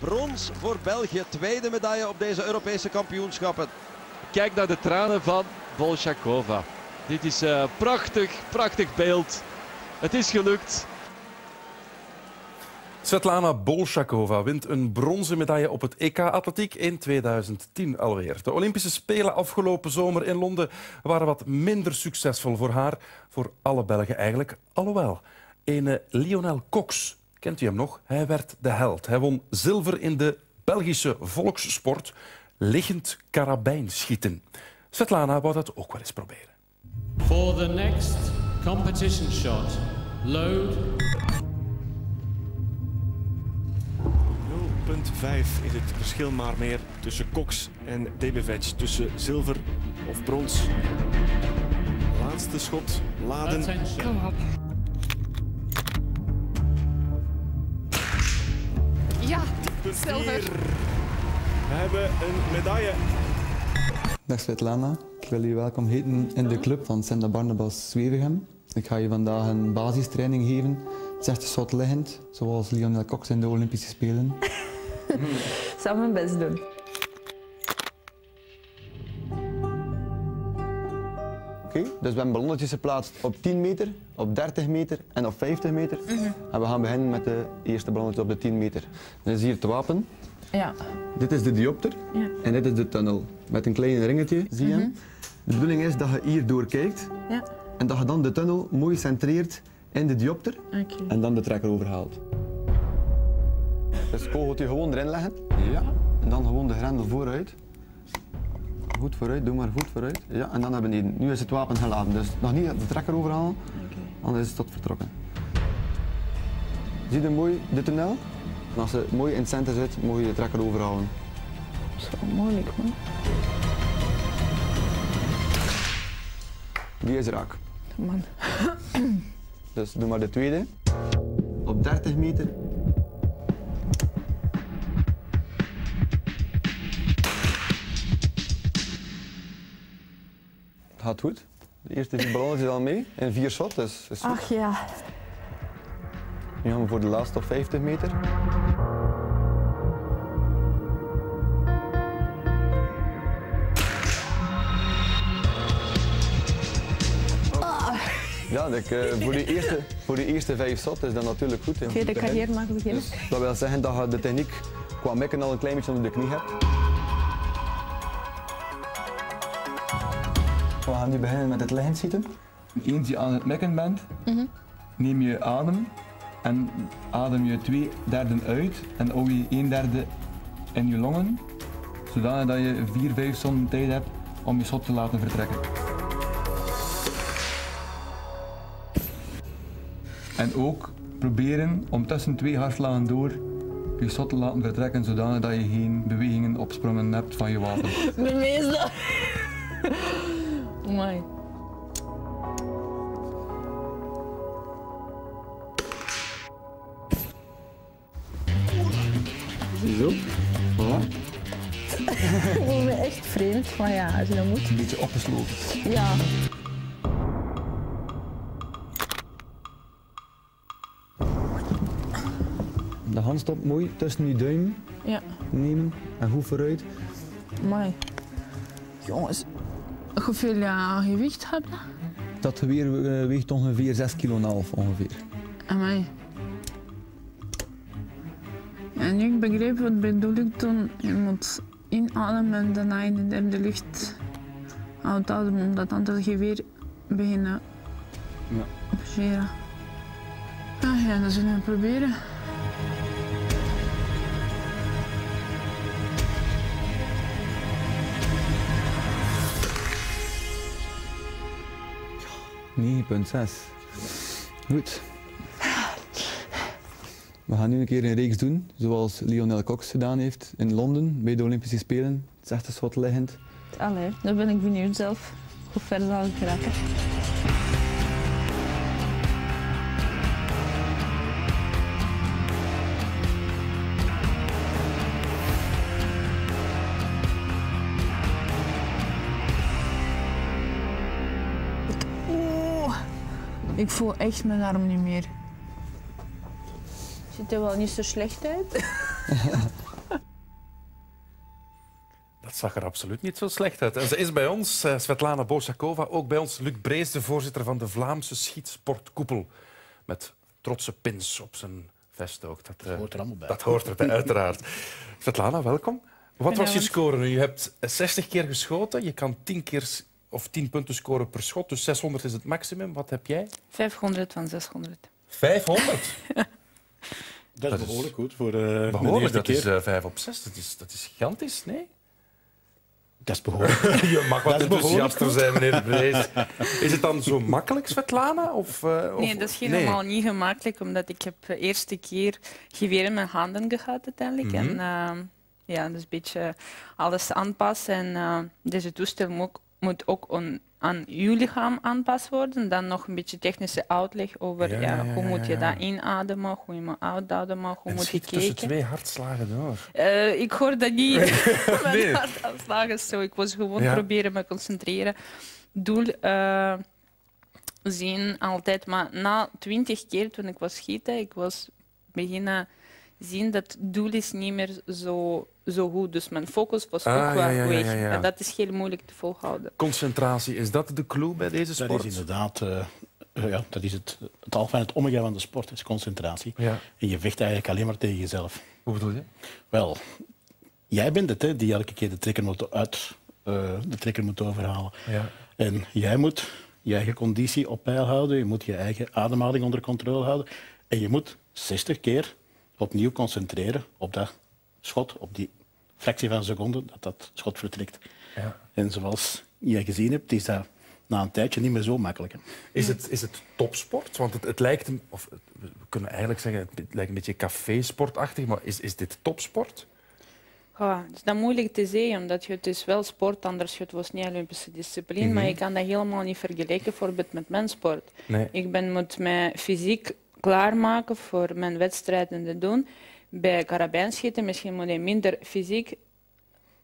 Brons voor België, tweede medaille op deze Europese kampioenschappen. Kijk naar de tranen van Bolshakova. Dit is een prachtig beeld. Het is gelukt. Svetlana Bolshakova wint een bronzen medaille op het EK Atletiek in 2010 alweer. De Olympische Spelen afgelopen zomer in Londen waren wat minder succesvol voor haar. Voor alle Belgen eigenlijk. Alhoewel, ene Lionel Cox, kent u hem nog? Hij werd de held. Hij won zilver in de Belgische volkssport, liggend karabijnschieten. Svetlana wou dat ook wel eens proberen. For the next competition shot, load... 0,5 is het verschil maar meer tussen Cox en Debevec, tussen zilver of brons. Laatste schot, laden. Kom op. Ja, zilver. We hebben een medaille. Dag Svetlana, ik wil je welkom heten in de club van Sint Barnabas-Zwevegem. Ik ga je vandaag een basistraining geven. Het is echt een soort liggend, zoals Lionel Cox in de Olympische Spelen. Zal mijn best doen. Oké, dus we hebben ballonnetjes geplaatst op 10 meter, op 30 meter en op 50 meter. En we gaan beginnen met de eerste ballonnetje op de 10 meter. Dit is hier het wapen. Ja. Dit is de diopter en dit is de tunnel. Met een klein ringetje, zie je hem? De bedoeling is dat je hier doorkijkt en dat je dan de tunnel mooi centreert in de diopter en dan de trekker overhaalt. Dus het kogeltje gewoon erin leggen en dan gewoon de grendel vooruit. Goed vooruit, doe maar goed vooruit. Ja, en dan naar beneden. Nu is het wapen geladen, dus nog niet de trekker overhalen, anders is het tot vertrokken. Zie je mooi de tunnel? En als ze mooi in het center zit, mag je de trekker overhalen. Dat is wel moeilijk, man. Die is raak. Man. Dus doe maar de tweede. Op 30 meter. Het gaat goed. De eerste 4 ballonnetjes al mee. En 4 shots, dus is goed. Ach ja. Nu gaan we voor de laatste op 50 meter. Ja, voor de eerste 5 shots is dat natuurlijk goed. Oké, de carrière mag beginnen. Dus dat wil zeggen dat je de techniek qua mekken al een klein beetje onder de knie hebt. We gaan nu beginnen met het liggend schieten. Eens je aan het mekken bent, neem je adem. En adem je 2/3 uit en hou je 1/3 in je longen, zodat je 4-5 seconden tijd hebt om je schot te laten vertrekken. En ook proberen om tussen 2 hartslagen door je schot te laten vertrekken, zodat je geen bewegingen opsprongen hebt van je wapen. Bewees dat! Amai. Zo, voilà. Ik voel me echt vreemd, maar ja, als je dat moet. Een beetje opgesloten. Ja. De hand stopt mooi tussen je duim nemen en goed vooruit. Mooi. Jongens, hoeveel gewicht heb je? Dat geweer weegt ongeveer 6,5 kilo ongeveer. Amai. En nu ik begreep wat bedoel ik toen, je moet inademen en daarna in de lucht uitademen, omdat anders je weer beginnen opgeren. Ja, dat zullen we proberen. Ja. 9,6. Goed. We gaan nu een keer een reeks doen, zoals Lionel Cox gedaan heeft in Londen bij de Olympische Spelen. Het is echt een soort legend. Allee, dan ben ik benieuwd zelf hoe ver zal ik raken. Oeh, ik voel echt mijn arm niet meer. Het ziet er wel niet zo slecht uit. zag er absoluut niet zo slecht uit. En ze is bij ons, Svetlana Bolshakova, ook bij ons Luc Brees, de voorzitter van de Vlaamse Schietsportkoepel. Met trotse pins op zijn vest ook. Dat hoort er allemaal bij. Dat hoort erbij, uiteraard. Svetlana, welkom. Wat was je score nu? Je hebt 60 keer geschoten, je kan 10 keer of 10 punten scoren per schot, dus 600 is het maximum. Wat heb jij? 500 van 600. 500? Dat is behoorlijk goed voor de eerste keer. Dat is 5 op 6, dat is gigantisch, nee? Dat is behoorlijk. Je mag wat enthousiaster zijn, meneer Brees. Is het dan zo makkelijk, Svetlana? Nee, dat is helemaal niet gemakkelijk, omdat ik heb de eerste keer geweer in mijn handen gehad uiteindelijk. En, ja, dus een beetje alles aanpassen. En deze toestel moet ook aan uw lichaam aangepast worden. Dan nog een beetje technische uitleg over hoe moet je dat inademen, hoe je moet uitademen, hoe moet je kijken. Tussen twee hartslagen door. Ik hoor dat niet. Mijn hartslagen zo. Ik was gewoon proberen me concentreren. Doel zien altijd. Maar na 20 keer toen ik was schieten, ik was beginnen zien dat het doel is niet meer zo goed. Dus mijn focus was ook wel weg. En dat is heel moeilijk te volhouden. Concentratie, is dat de clue bij deze sport? Dat is inderdaad dat is het alfa en het omega van de sport, is concentratie. Ja. En je vecht eigenlijk alleen maar tegen jezelf. Hoe bedoel je? Wel, jij bent het, hè, die elke keer de trekker moet overhalen. Ja. En jij moet je eigen conditie op peil houden, je moet je eigen ademhaling onder controle houden. En je moet 60 keer opnieuw concentreren op dat schot, op die fractie van een seconde dat schot vertrekt. Ja. En zoals jij gezien hebt, is dat na een tijdje niet meer zo makkelijk. Hè? Is het topsport? Want het lijkt, of we kunnen eigenlijk zeggen, het lijkt een beetje café-sportachtig, maar is dit topsport? Ja, het is dan moeilijk te zeggen, omdat het is wel sport, anders het was niet Olympische discipline, maar je kan dat helemaal niet vergelijken bijvoorbeeld met mijn sport. Nee. Ik ben met mijn fysiek klaarmaken voor mijn wedstrijden te doen. Bij karabijnschieten misschien moet je minder fysiek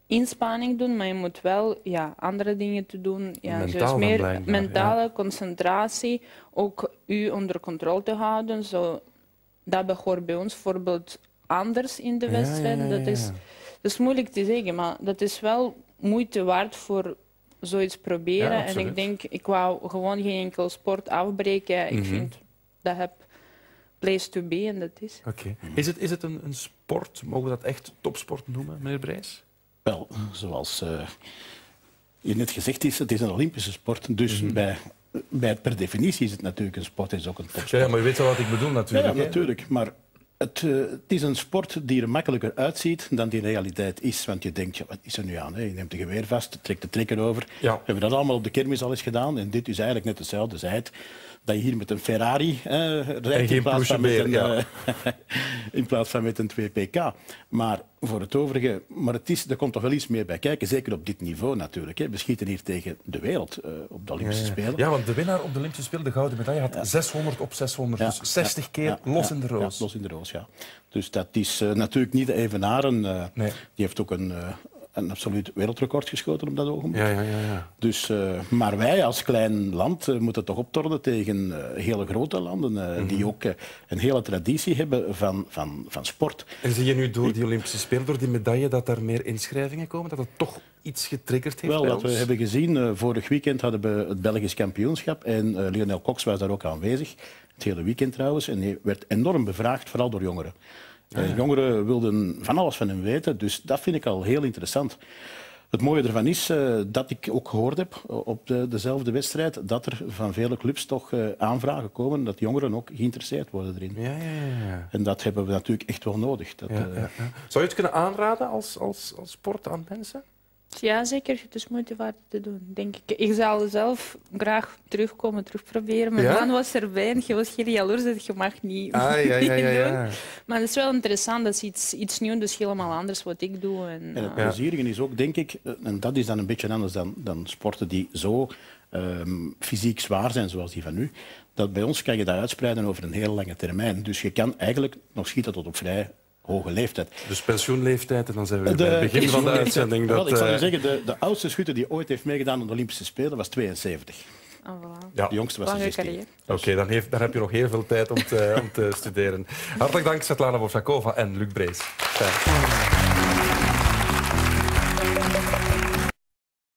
inspanning doen, maar je moet wel andere dingen te doen. Ja, dus meer mentale concentratie, ook u onder controle te houden. Zo, dat behoort bij ons bijvoorbeeld anders in de wedstrijd. Dat is moeilijk te zeggen, maar dat is wel moeite waard voor zoiets proberen. Ja, en ik denk, ik wou gewoon geen enkel sport afbreken. Ik vind dat heb place to be en dat is. Okay. Is het een sport? Mogen we dat echt topsport noemen, meneer Brees? Wel, zoals je net gezegd is, het is een Olympische sport. Dus per definitie is het natuurlijk een sport, is ook een topsport. Ja, maar je weet wel wat ik bedoel natuurlijk. Ja, natuurlijk. Maar het is een sport die er makkelijker uitziet dan die realiteit is. Want je denkt, ja, wat is er nu aan? Hè? Je neemt de geweer vast, trekt de trekker over. Ja. We hebben dat allemaal op de kermis al eens gedaan. En dit is eigenlijk net hetzelfde. Dat je hier met een Ferrari rijdt in plaats van met een 2PK. Maar voor het overige, er komt toch wel iets meer bij kijken, zeker op dit niveau natuurlijk. Hè. We schieten hier tegen de wereld op de Olympische Spelen. Ja, want de winnaar op de Olympische Spelen, de gouden medaille, had 600 op 600, dus 60 keer los in de roos. Ja, los in de roos, ja. Dus dat is natuurlijk niet de evenaren. Nee. Die heeft ook een absoluut wereldrecord geschoten op dat ogenblik. Ja. Dus, maar wij als klein land moeten toch optornen tegen hele grote landen die ook een hele traditie hebben van sport. En zie je nu door die Olympische Spelen, door die medaille, dat er meer inschrijvingen komen? Dat het toch iets getriggerd heeft? Wel, wat we hebben gezien, vorig weekend hadden we het Belgisch kampioenschap en Lionel Cox was daar ook aanwezig. Het hele weekend trouwens. En hij werd enorm bevraagd, vooral door jongeren. Jongeren wilden van alles van hem weten, dus dat vind ik al heel interessant. Het mooie ervan is dat ik ook gehoord heb op dezelfde wedstrijd dat er van vele clubs toch aanvragen komen dat jongeren ook geïnteresseerd worden erin. Ja. En dat hebben we natuurlijk echt wel nodig. Zou je het kunnen aanraden als sport aan mensen? Ja, zeker. Het is moeite waard te doen, denk ik. Ik zou zelf graag terugproberen. Mijn man was erbij en je was heel jaloers dat je mag niet doen. Maar het is wel interessant. Dat is iets nieuws, dus helemaal anders wat ik doe. En het plezierige is ook, denk ik, en dat is dan een beetje anders dan sporten die zo fysiek zwaar zijn, zoals die van u, dat bij ons kan je dat uitspreiden over een heel lange termijn. Dus je kan eigenlijk nog schieten tot op vrij hoge leeftijd. Dus pensioenleeftijd, en dan zijn we bij het begin van de uitzending. Ik zal je zeggen, de oudste schutter die ooit heeft meegedaan aan de Olympische Spelen was 72. Oh, voilà. De jongste was 16. Oké, dan heb je nog heel veel tijd om te studeren. Hartelijk dank, Svetlana Bolshakova en Luc Brees.